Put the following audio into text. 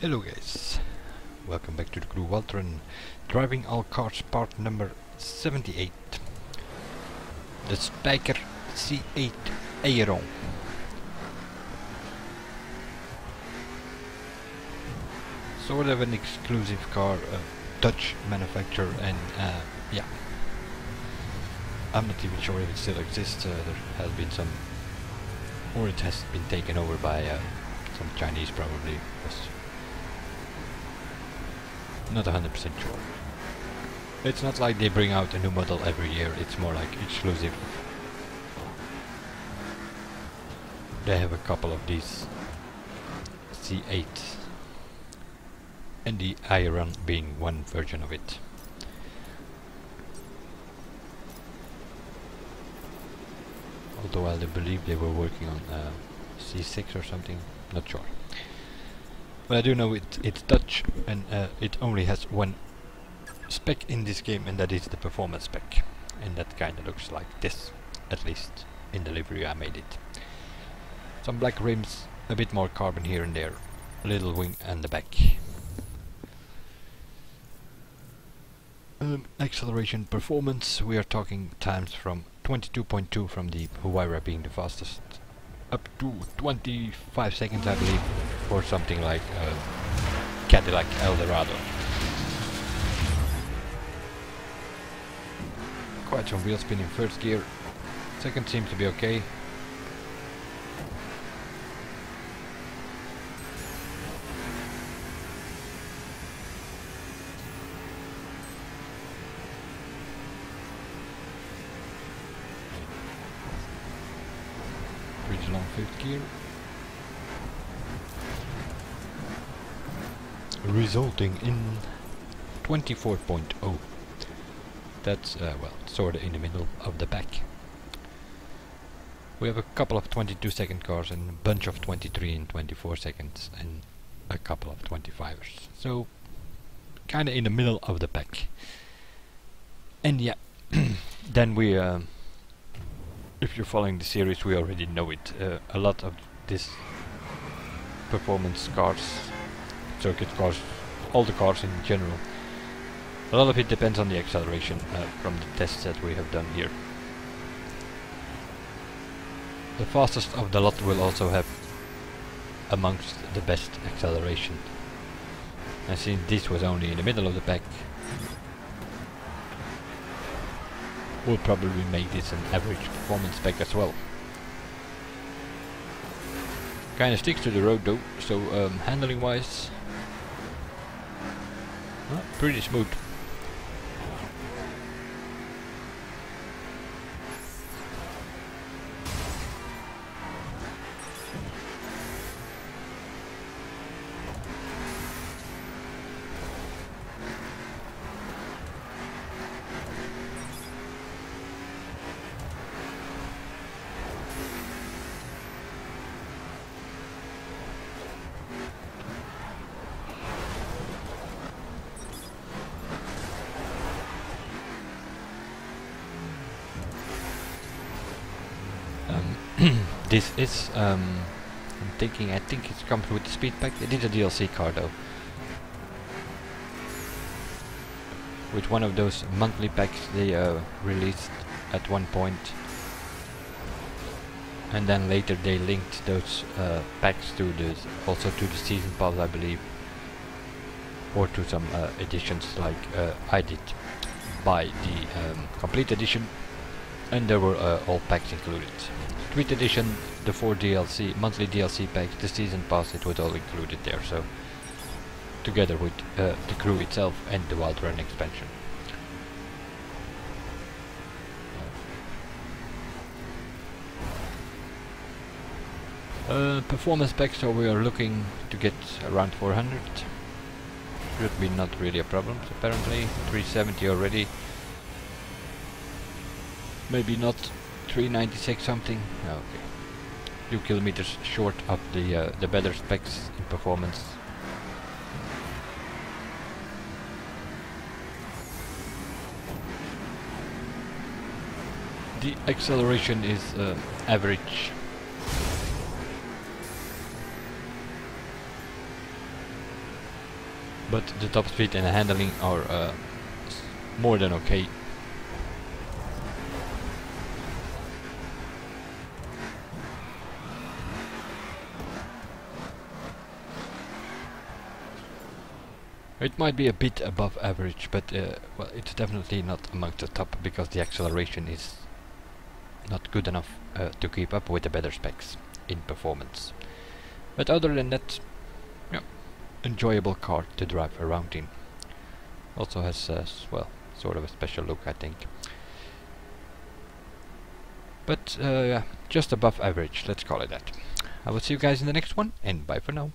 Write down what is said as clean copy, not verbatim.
Hello guys, welcome back to the Crew Wild Run, driving all cars part number 78. The Spyker C8 Aileron. Sort of an exclusive car, Dutch manufacturer, and yeah, I'm not even sure if it still exists. There has been some, or it has been taken over by some Chinese probably. Not 100% sure. It's not like they bring out a new model every year, it's more like exclusive. They have a couple of these C8s, and the Aileron being one version of it. Although I believe they were working on C6 or something, not sure. But I do know it's Dutch, and it only has one spec in this game, and that is the performance spec. And that kinda looks like this, at least in the livery I made it. Some black rims, a bit more carbon here and there, a little wing and the back. Acceleration performance, we are talking times from 22.2 from the Huayra being the fastest, up to 25 seconds I believe, for something like Cadillac Eldorado. Quite some wheel spin in first gear, second seems to be okay. Pretty long fifth gear, resulting in 24.0. That's well, sorta in the middle of the pack. We have a couple of 22-second cars and a bunch of 23 and 24 seconds and a couple of 25ers. So kinda in the middle of the pack. And yeah, then we, if you're following the series, we already know it. A lot of this performance cars, circuit cars, all the cars in general. A lot of it depends on the acceleration from the tests that we have done here. The fastest of the lot will also have amongst the best acceleration. And since this was only in the middle of the pack, we'll probably make this an average performance pack as well. Kinda sticks to the road though, so handling wise, pretty smooth. This is, I think it comes with the speed pack. It is a DLC car though, with one of those monthly packs they released at one point, and then later they linked those packs to this, also to the season pass I believe, or to some editions like I did buy the complete edition, and there were all packs included. With edition, the 4 DLC, monthly DLC packs, the season pass, it was all included there, so together with the crew itself and the Wild Run expansion. Performance pack, so we are looking to get around 400. Should be not really a problem, apparently. 370 already. Maybe not. 396 something. Okay, few kilometers short of the better specs in performance. The acceleration is average. but the top speed and handling are more than okay. It might be a bit above average, but well, it's definitely not among the top because the acceleration is not good enough to keep up with the better specs in performance. But other than that, yeah, enjoyable car to drive around in. Also has well, sort of a special look, I think. But yeah, just above average, let's call it that. I will see you guys in the next one, and bye for now.